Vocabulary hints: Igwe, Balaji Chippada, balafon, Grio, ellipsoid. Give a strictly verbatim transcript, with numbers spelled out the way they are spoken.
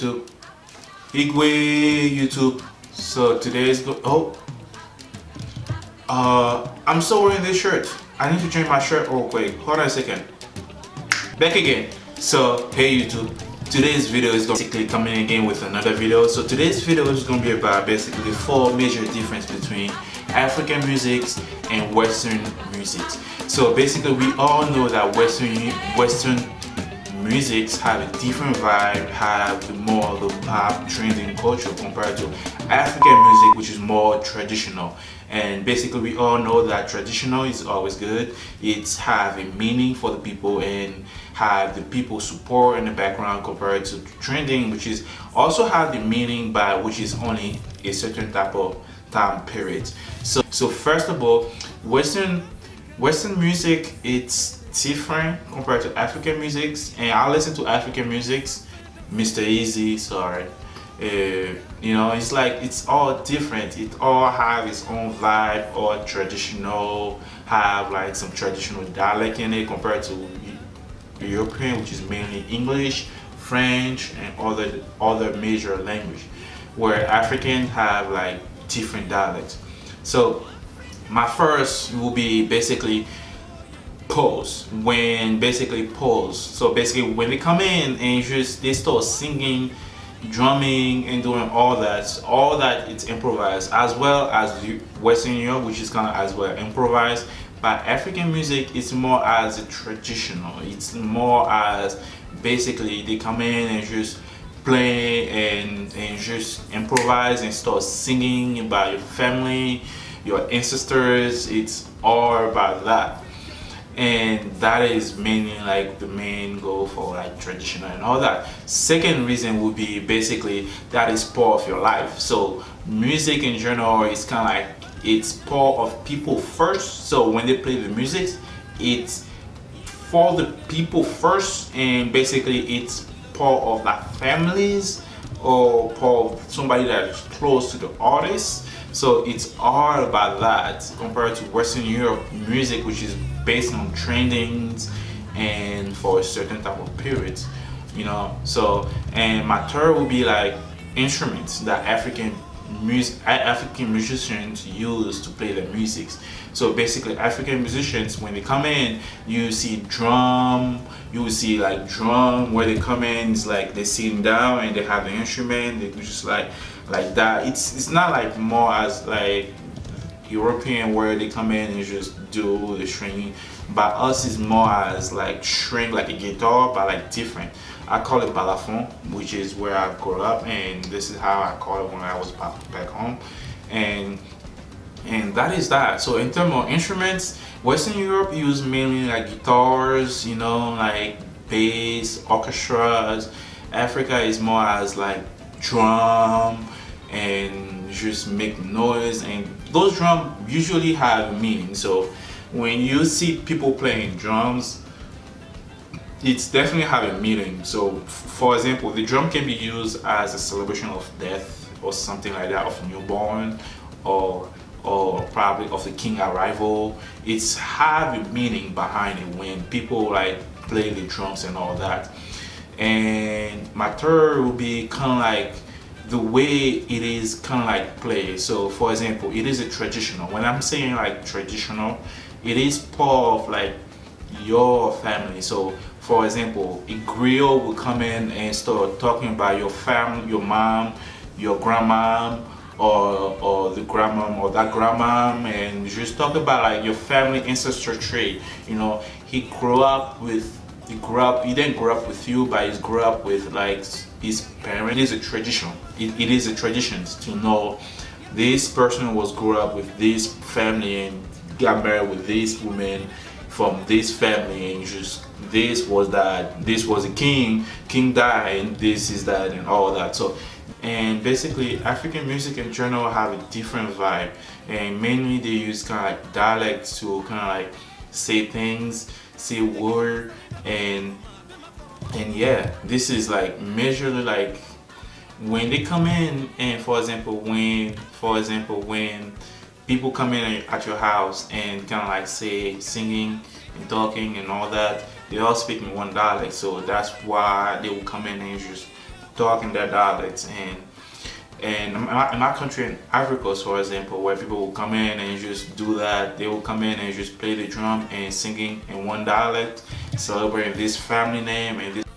YouTube, Igwe YouTube. So today's go oh, uh, I'm still wearing this shirt. I need to change my shirt real quick. Hold on a second. Back again. So hey YouTube, today's video is basically coming again with another video. So today's video is going to be about basically four major differences between African music and Western music. So basically, we all know that Western Western musics have a different vibe, have more of the pop trending culture compared to African music, which is more traditional. And basically we all know that traditional is always good. It's have a meaning for the people and have the people support in the background, compared to trending, which is also have the meaning but which is only a certain type of time period. So so first of all, Western Western music, it's different compared to African musics, and I listen to African musics, Mister Easy, sorry, uh, you know, it's like it's all different. It all have its own vibe, or traditional, have like some traditional dialect in it compared to European, which is mainly English, French, and other other major language, where African have like different dialects. So my first will be basically pause, when basically pause. So basically when they come in and just they start singing, drumming, and doing all that, all that it's improvised, as well as Western Europe, which is kind of as well improvised. But African music is more as a traditional, it's more as basically they come in and just play and, and just improvise and start singing about your family, your ancestors. It's all about that. And that is mainly like the main goal for like traditional and all that. Second reason would be basically that is part of your life. So music in general is kind of like it's part of people first. So when they play the music, it's for the people first, and basically it's part of like families or part of somebody that is close to the artist. So it's all about that compared to Western Europe music, which is based on trendings and for a certain type of periods, you know. So, and my third would be like instruments that African music African musicians use to play their music. So basically African musicians, when they come in, you see drum, you will see like drum where they come in, it's like they sit down and they have the instrument, they just like like that. It's it's not like more as like European where they come in and just do the string, but us is more as like string, like a guitar, but like different. I call it balafon, which is where I grew up, and this is how I call it when I was back home, and and that is that. So in terms of instruments, Western Europe use mainly like guitars, you know, like bass, orchestras. Africa is more as like drum and just make noise, and those drums usually have meaning. So when you see people playing drums, it's definitely having meaning. So for example, the drum can be used as a celebration of death or something like that, of newborn, or or probably of the king arrival. It's having meaning behind it when people like play the drums and all that. And my third would be kind of like the way it is kind of like played. So for example, it is a traditional. When I'm saying like traditional, it is part of like your family. So for example, a Grio will come in and start talking about your family, your mom, your grandma, or, or the grandma or that grandma, and just talk about like your family ancestor tree. You know, he grew up with He grew up. He didn't grow up with you, but he grew up with like his parents. It is a tradition. It, it is a tradition to know this person was grew up with this family and got married with this woman from this family, and just this was that. This was a king. King died, and this is that, and all that. So, and basically, African music in general have a different vibe, and mainly they use kind of like dialects to kind of like say things, say word, and and yeah, this is like majorly like when they come in. And for example, when for example when people come in at your house and kind of like say singing and talking and all that, they all speak in one dialect. So that's why they will come in and just darken their dialects. And and in my, in my country, in Africa, for example, where people will come in and just do that, they will come in and just play the drum and singing in one dialect, celebrating this family name and this.